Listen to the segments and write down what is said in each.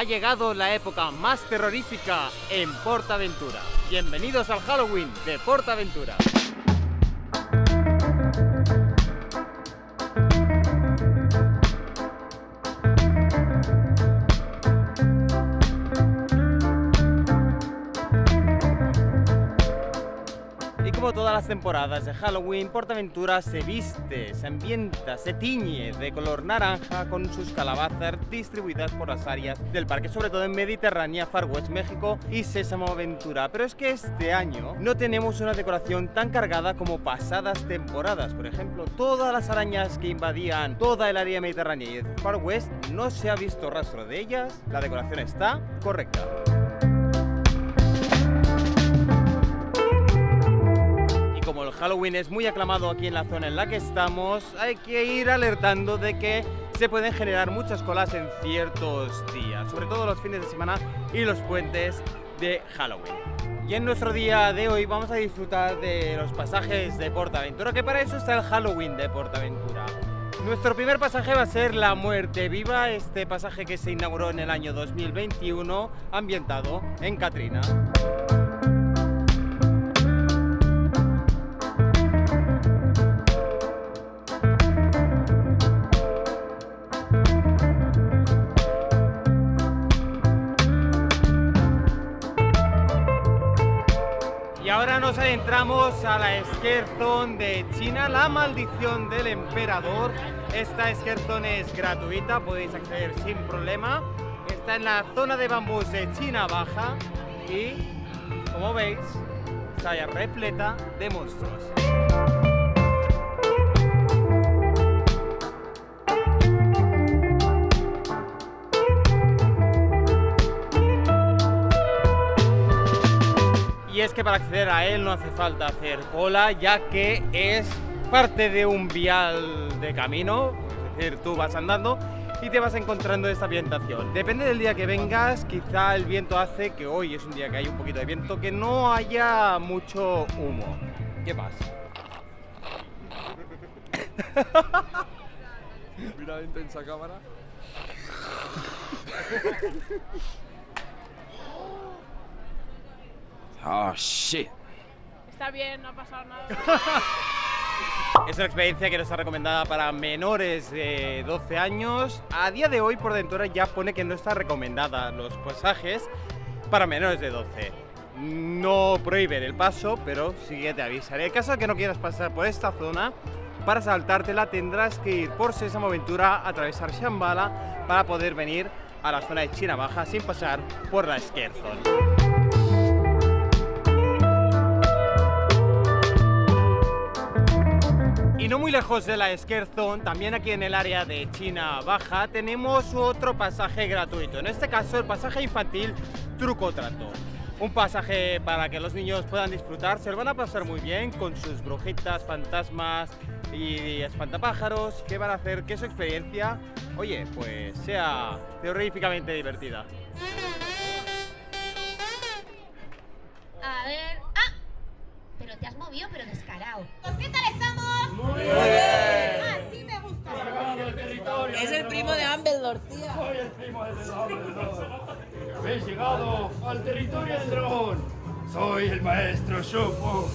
Ha llegado la época más terrorífica en PortAventura. Bienvenidos al Halloween de PortAventura. Todas las temporadas de Halloween, PortAventura se viste, se ambienta, se tiñe de color naranja con sus calabazas distribuidas por las áreas del parque, sobre todo en Mediterránea, Far West, México y Sésamo Aventura. Pero es que este año no tenemos una decoración tan cargada como pasadas temporadas. Por ejemplo, todas las arañas que invadían toda el área mediterránea y el Far West, no se ha visto rastro de ellas. La decoración está correcta. Como el Halloween es muy aclamado aquí en la zona en la que estamos, hay que ir alertando de que se pueden generar muchas colas en ciertos días, sobre todo los fines de semana y los puentes de Halloween. Y en nuestro día de hoy vamos a disfrutar de los pasajes de PortAventura, que para eso está el Halloween de PortAventura. Nuestro primer pasaje va a ser La Muerte Viva, este pasaje que se inauguró en el año 2021, ambientado en Catrina. Y ahora nos adentramos a la Esquerzón de China, La Maldición del Emperador. Esta Esquerzón es gratuita, podéis acceder sin problema. Está en la zona de bambús de China Baja y, como veis, está repleta de monstruos. Y es que para acceder a él no hace falta hacer cola, ya que es parte de un vial de camino, es decir, tú vas andando y te vas encontrando esta ambientación. Depende del día que vengas, quizá el viento hace que hoy es un día que hay un poquito de viento, que no haya mucho humo. ¿Qué más? Mira la intensa cámara. Oh, shit. Está bien, no ha pasado nada. Es una experiencia que no está recomendada para menores de 12 años. A día de hoy, PortAventura ya pone que no está recomendada los pasajes para menores de 12. No prohíben el paso, pero sí que te avisaré. En caso de que no quieras pasar por esta zona, para saltártela tendrás que ir por Sésamo Aventura, atravesar Shambhala, para poder venir a la zona de China Baja sin pasar por la Esquerzón. Y no muy lejos de la Esquerzón, también aquí en el área de China Baja, tenemos otro pasaje gratuito. En este caso, el pasaje infantil Truco o Trato. Un pasaje para que los niños puedan disfrutar, se lo van a pasar muy bien con sus brujitas, fantasmas y espantapájaros, que van a hacer que su experiencia, oye, pues sea terroríficamente divertida. A ver... ¡Ah! Pero te has movido, pero descarado. Pues, ¿qué tal estamos? ¡Muy bien! ¡Así me gusta! Es el primo de Ambeldor, tía. Soy el primo de Ambeldor. Habéis llegado al territorio del dragón. Soy el maestro Shopo.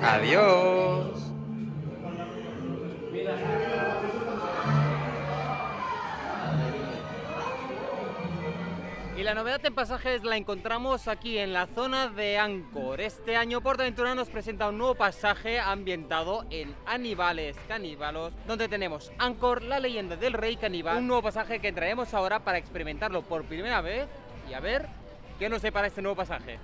Adiós. Y la novedad en pasajes la encontramos aquí en la zona de Angkor. Este año PortAventura nos presenta un nuevo pasaje ambientado en Aníbales Caníbalos, donde tenemos Angkor, la leyenda del rey caníbal. Un nuevo pasaje que traemos ahora para experimentarlo por primera vez y a ver qué nos depara este nuevo pasaje.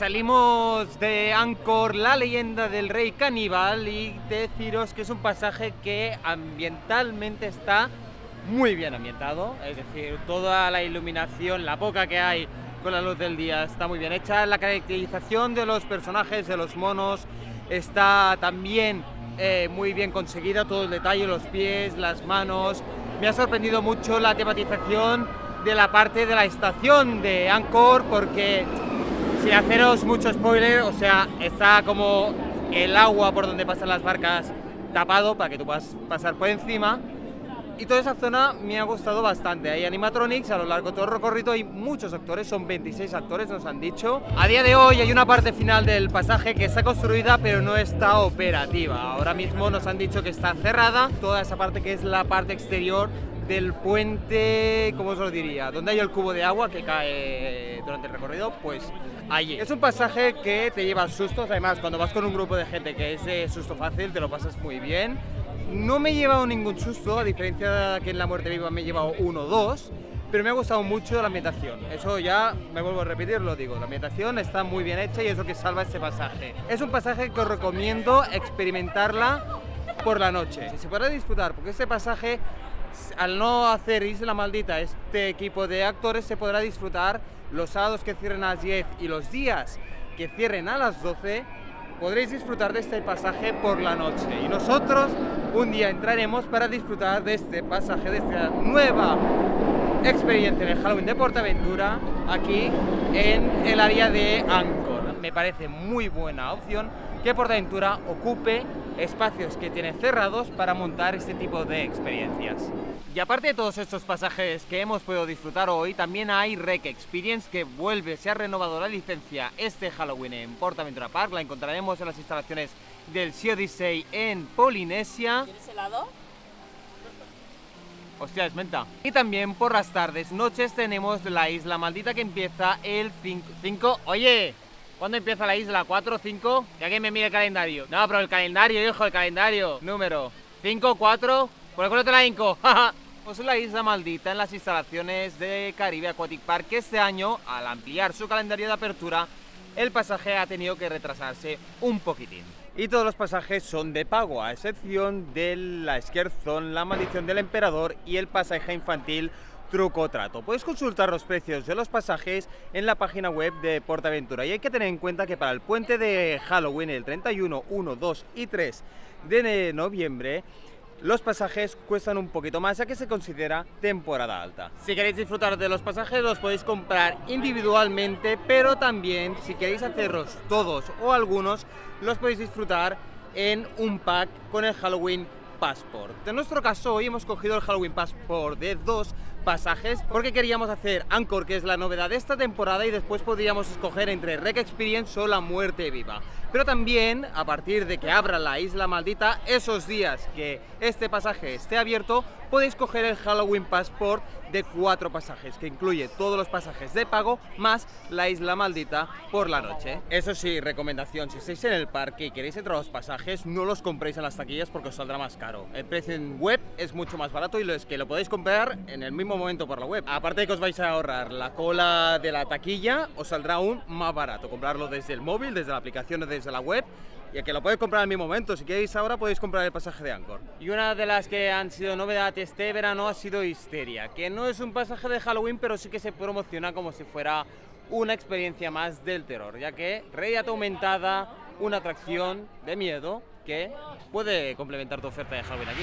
Salimos de Angkor, La Leyenda del Rey Caníbal, y deciros que es un pasaje que ambientalmente está muy bien ambientado, es decir, toda la iluminación, la poca que hay con la luz del día, está muy bien hecha. La caracterización de los personajes, de los monos, está también muy bien conseguida, todo el detalle, los pies, las manos. Me ha sorprendido mucho la tematización de la parte de la estación de Angkor, porque sin haceros mucho spoiler, o sea, está como el agua por donde pasan las barcas tapado para que tú puedas pasar por encima. Y toda esa zona me ha gustado bastante. Hay animatronics a lo largo de todo el recorrido, hay muchos actores, son 26 actores, nos han dicho. A día de hoy hay una parte final del pasaje que está construida pero no está operativa. Ahora mismo nos han dicho que está cerrada, toda esa parte que es la parte exterior del puente, ¿cómo os lo diría?, donde hay el cubo de agua que cae durante el recorrido, pues allí. Es un pasaje que te lleva sustos, además cuando vas con un grupo de gente que es de susto fácil te lo pasas muy bien. No me he llevado ningún susto, a diferencia de que en La Muerte Viva me he llevado uno o dos, pero me ha gustado mucho la ambientación. Eso ya me vuelvo a repetir, lo digo, la ambientación está muy bien hecha y es lo que salva este pasaje. Es un pasaje que os recomiendo experimentarla por la noche, si se podrá disfrutar, porque este pasaje, al no hacer Isla Maldita, este equipo de actores se podrá disfrutar los sábados que cierren a las 10 y los días que cierren a las 12, podréis disfrutar de este pasaje por la noche. Y nosotros un día entraremos para disfrutar de este pasaje, de esta nueva experiencia en el Halloween de PortAventura, aquí en el área de Angkor. Me parece muy buena opción que PortAventura ocupe espacios que tiene cerrados para montar este tipo de experiencias. Y aparte de todos estos pasajes que hemos podido disfrutar hoy, también hay REC Experience, que vuelve, se ha renovado la licencia este Halloween en PortAventura Park. La encontraremos en las instalaciones del Sea Odyssey en Polinesia. ¿Quieres helado? Hostia, es menta. Y también por las tardes, noches, tenemos la Isla Maldita, que empieza el 5... ¡Oye! ¿Cuándo empieza la isla? ¿4, 5? Ya que me mire el calendario. No, pero el calendario, hijo, el calendario. Número 5, 4... Por el culo te la hinco. Pues la Isla Maldita, en las instalaciones de Caribe Aquatic Park, que este año, al ampliar su calendario de apertura, el pasaje ha tenido que retrasarse un poquitín. Y todos los pasajes son de pago, a excepción de la Esquerzón, La Maldición del Emperador y el pasaje infantil Truco o Trato. Podéis consultar los precios de los pasajes en la página web de PortAventura. Y hay que tener en cuenta que para el puente de Halloween, el 31, 1, 2 y 3 de noviembre, los pasajes cuestan un poquito más, ya que se considera temporada alta. Si queréis disfrutar de los pasajes, los podéis comprar individualmente, pero también, si queréis hacerlos todos o algunos, los podéis disfrutar en un pack con el Halloween Passport. En nuestro caso, hoy hemos cogido el Halloween Passport de 2 pasajes, porque queríamos hacer Angkor, que es la novedad de esta temporada, y después podríamos escoger entre REC Experience o La Muerte Viva. Pero también, a partir de que abra la Isla Maldita, esos días que este pasaje esté abierto, podéis coger el Halloween Passport de 4 pasajes, que incluye todos los pasajes de pago más la Isla Maldita por la noche. Eso sí, recomendación, si estáis en el parque y queréis entrar a los pasajes, no los compréis en las taquillas porque os saldrá más caro. El precio en web es mucho más barato y es que lo podéis comprar en el mismo momento por la web. Aparte de que os vais a ahorrar la cola de la taquilla, os saldrá aún más barato comprarlo desde el móvil, desde la aplicación o desde la web, ya que lo podéis comprar al mismo momento. Si queréis ahora podéis comprar el pasaje de Angkor. Y una de las que han sido novedad este verano ha sido Histeria, que no es un pasaje de Halloween, pero sí que se promociona como si fuera una experiencia más del terror, ya que realidad aumentada, una atracción de miedo que puede complementar tu oferta de Halloween aquí.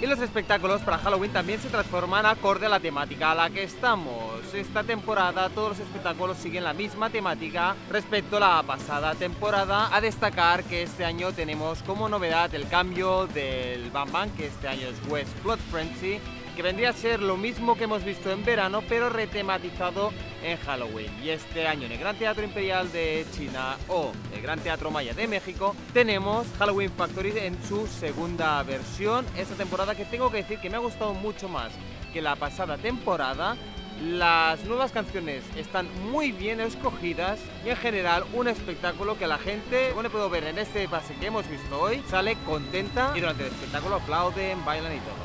Y los espectáculos para Halloween también se transforman acorde a la temática a la que estamos. Esta temporada todos los espectáculos siguen la misma temática respecto a la pasada temporada. A destacar que este año tenemos como novedad el cambio del Bam Bam, que este año es West Blood Frenzy, que vendría a ser lo mismo que hemos visto en verano, pero retematizado en Halloween. Y este año en el Gran Teatro Imperial de China o el Gran Teatro Maya de México tenemos Halloween Factory en su segunda versión. Esta temporada, que tengo que decir que me ha gustado mucho más que la pasada temporada, Las nuevas canciones están muy bien escogidas y en general un espectáculo que la gente, según he podido ver en este pase que hemos visto hoy, sale contenta y durante el espectáculo aplauden, bailan y todo.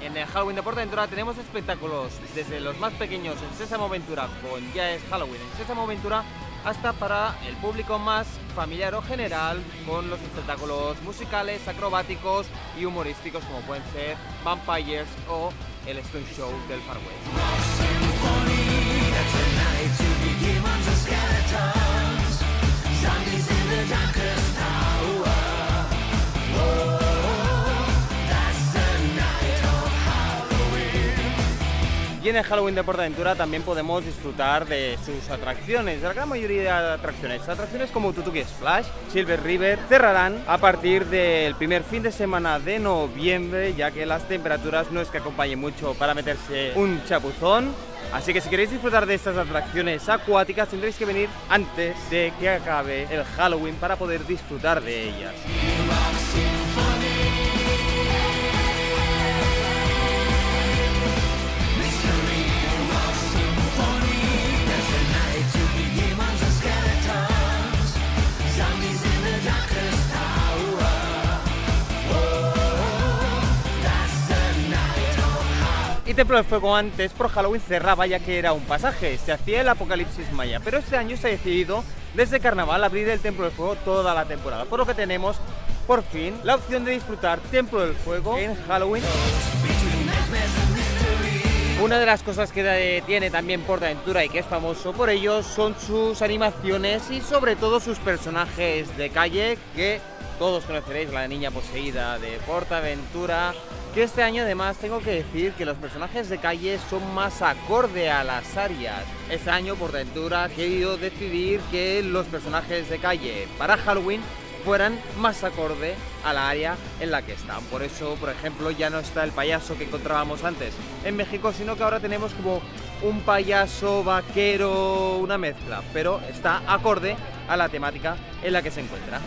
En el Halloween de PortAventura tenemos espectáculos desde los más pequeños en Sésamo Aventura, con Ya es Halloween en Sésamo Aventura, hasta para el público más familiar o general, con los espectáculos musicales, acrobáticos y humorísticos como pueden ser Vampires o el Stunt Show del Far West. Y en el Halloween de PortAventura también podemos disfrutar de sus atracciones, de la gran mayoría de atracciones. Atracciones como Tutuki Splash, Silver River cerrarán a partir del primer fin de semana de noviembre, ya que las temperaturas no es que acompañen mucho para meterse un chapuzón. Así que si queréis disfrutar de estas atracciones acuáticas tendréis que venir antes de que acabe el Halloween para poder disfrutar de ellas. Y Templo del Fuego antes por Halloween cerraba, ya que era un pasaje, se hacía el apocalipsis maya, pero este año se ha decidido desde Carnaval abrir el Templo del Fuego toda la temporada, por lo que tenemos por fin la opción de disfrutar Templo del Fuego en Halloween. Una de las cosas que tiene también PortAventura y que es famoso por ello son sus animaciones y sobre todo sus personajes de calle, que todos conoceréis, la niña poseída de PortAventura, que este año además tengo que decir que los personajes de calle son más acorde a las áreas. Este año PortAventura ha querido decidir que los personajes de calle para Halloween fueran más acorde a la área en la que están. Por eso, por ejemplo, ya no está el payaso que encontrábamos antes en México, sino que ahora tenemos como un payaso vaquero, una mezcla, pero está acorde a la temática en la que se encuentra.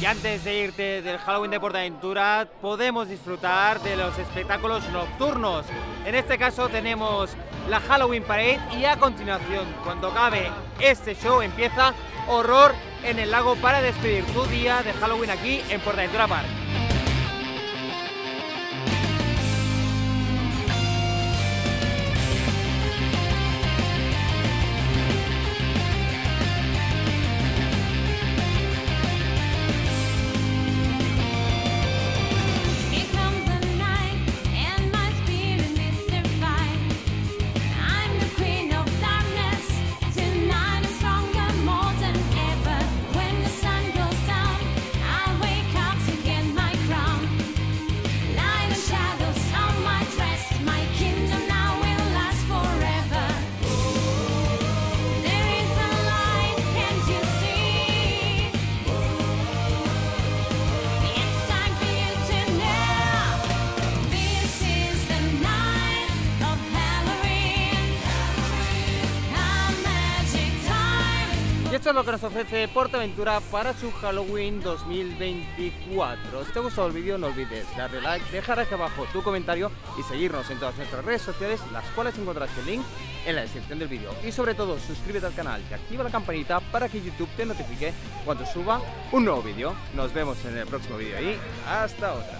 Y antes de irte del Halloween de PortAventura, podemos disfrutar de los espectáculos nocturnos. En este caso tenemos la Halloween Parade y a continuación, cuando acabe este show, empieza Horror en el Lago para despedir tu día de Halloween aquí en PortAventura Park. Esto es lo que nos ofrece PortAventura para su Halloween 2024. Si te ha gustado el vídeo no olvides darle like, dejar aquí abajo tu comentario y seguirnos en todas nuestras redes sociales, las cuales encontrarás el link en la descripción del vídeo. Y sobre todo suscríbete al canal y activa la campanita para que YouTube te notifique cuando suba un nuevo vídeo. Nos vemos en el próximo vídeo y hasta otra.